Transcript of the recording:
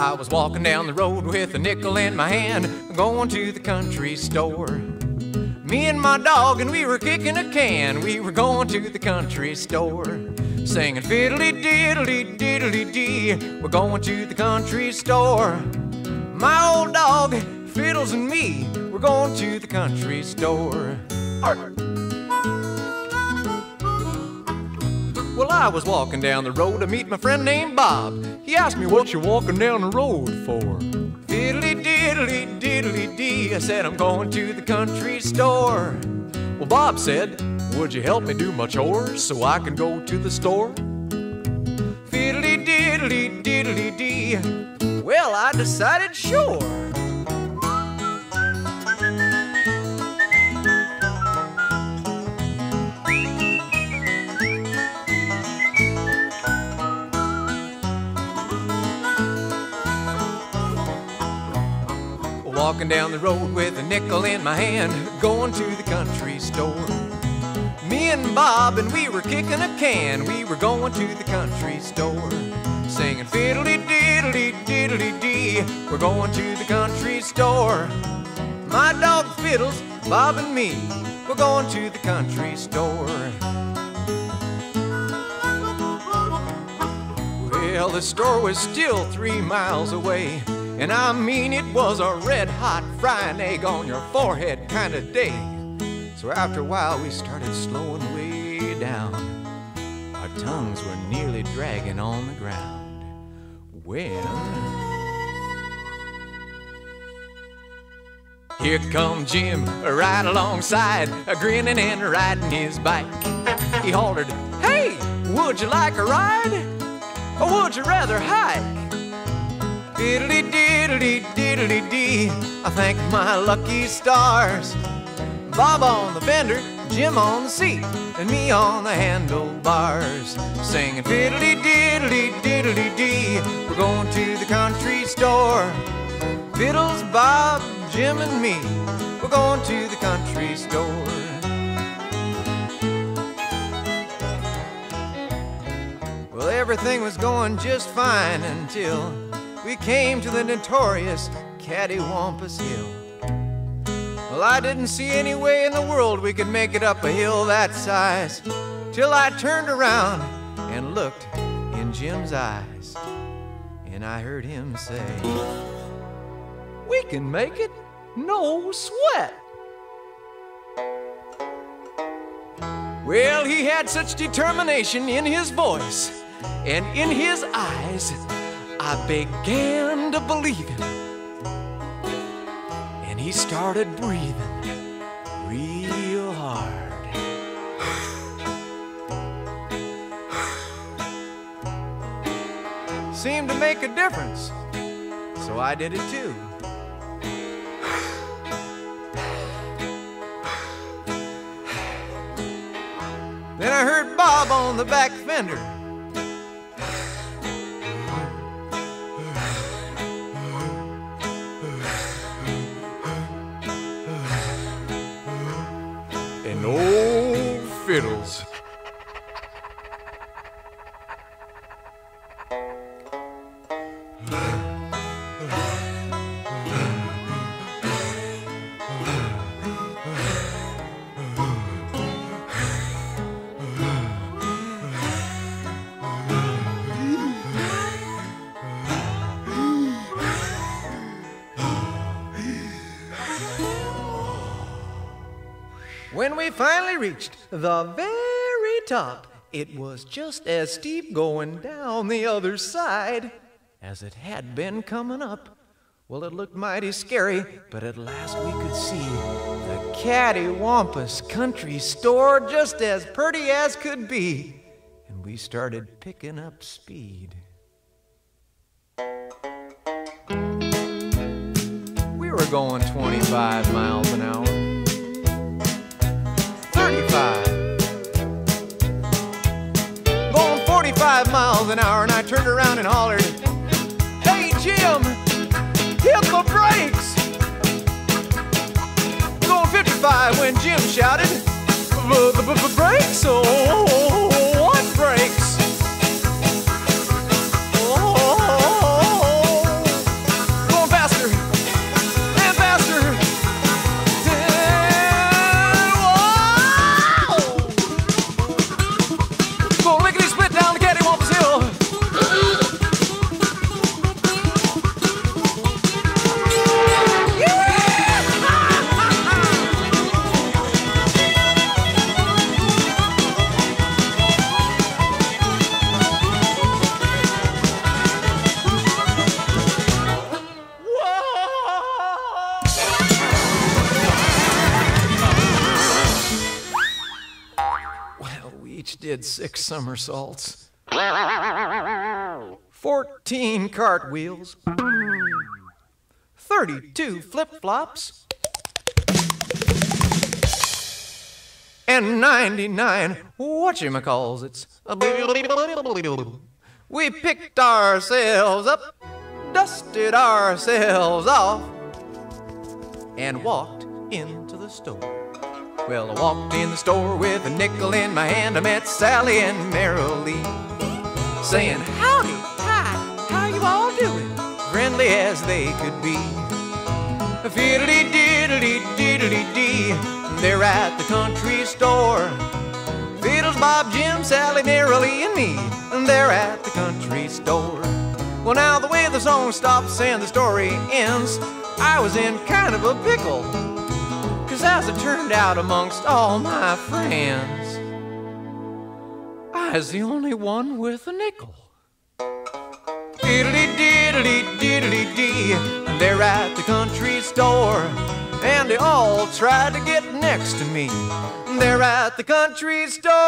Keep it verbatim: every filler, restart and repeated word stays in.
I was walking down the road with a nickel in my hand, going to the country store. Me and my dog, and we were kicking a can. We were going to the country store, singing fiddly-diddly-diddly-dee. We're going to the country store. My old dog, Fiddles, and me, we're going to the country store. Arr. Well, I was walking down the road to meet my friend named Bob. He asked me, what you walking down the road for? Fiddly-diddly-diddly-dee, I said, I'm going to the country store. Well, Bob said, would you help me do my chores so I can go to the store? Fiddly-diddly-diddly-dee, well, I decided sure. Walking down the road with a nickel in my hand, going to the country store. Me and Bob, and we were kicking a can. We were going to the country store, singing fiddly-diddly-diddly-dee. We're going to the country store. My dog Fiddles, Bob and me, we're going to the country store. Well, the store was still three miles away, and I mean it was a red-hot frying egg on your forehead kind of day. So after a while we started slowing way down. Our tongues were nearly dragging on the ground when here come Jim right alongside, grinning and riding his bike. He hollered, hey, would you like a ride? Or would you rather hike? Diddly-diddly-diddly-dee, I thank my lucky stars. Bob on the fender, Jim on the seat, and me on the handlebars, singing fiddly-diddly-diddly-dee, we're going to the country store. Fiddles, Bob, Jim, and me, we're going to the country store. Well, everything was going just fine until we came to the notorious Cattywampus Hill. Well, I didn't see any way in the world we could make it up a hill that size, till I turned around and looked in Jim's eyes, and I heard him say, we can make it, no sweat. Well, he had such determination in his voice and in his eyes, I began to believe him, and he started breathing real hard. Seemed to make a difference, so I did it too. Then I heard Bob on the back fender, and old Fiddles. When we finally reached the very top, it was just as steep going down the other side as it had been coming up. Well, it looked mighty scary, but at last we could see the Cattywampus Country Store just as purty as could be, and we started picking up speed. We were going twenty-five miles an hour. Going forty-five miles an hour, and I turned around and hollered, hey Jim, hit the brakes! Going fifty-five when Jim shouted, b-b-b-brakes, oh, what brakes? Oh, Well, we each did six somersaults, fourteen cartwheels, thirty-two flip-flops, and ninety-nine whatchamacallsits. We picked ourselves up, dusted ourselves off, and walked into the store. Well, I walked in the store with a nickel in my hand. I met Sally and Marilee, saying, "Howdy, hi, how you all doing?" Friendly as they could be. Fiddly-diddly-diddly-dee, they're at the country store. Fiddles, Bob, Jim, Sally, Marilee, and me, and they're at the country store. Well, now the way the song stops and the story ends, I was in kind of a pickle, 'cause as it turned out, amongst all my friends, I was the only one with a nickel. Diddly-diddly-diddly-dee, they're at the country store, and they all tried to get next to me. They're at the country store.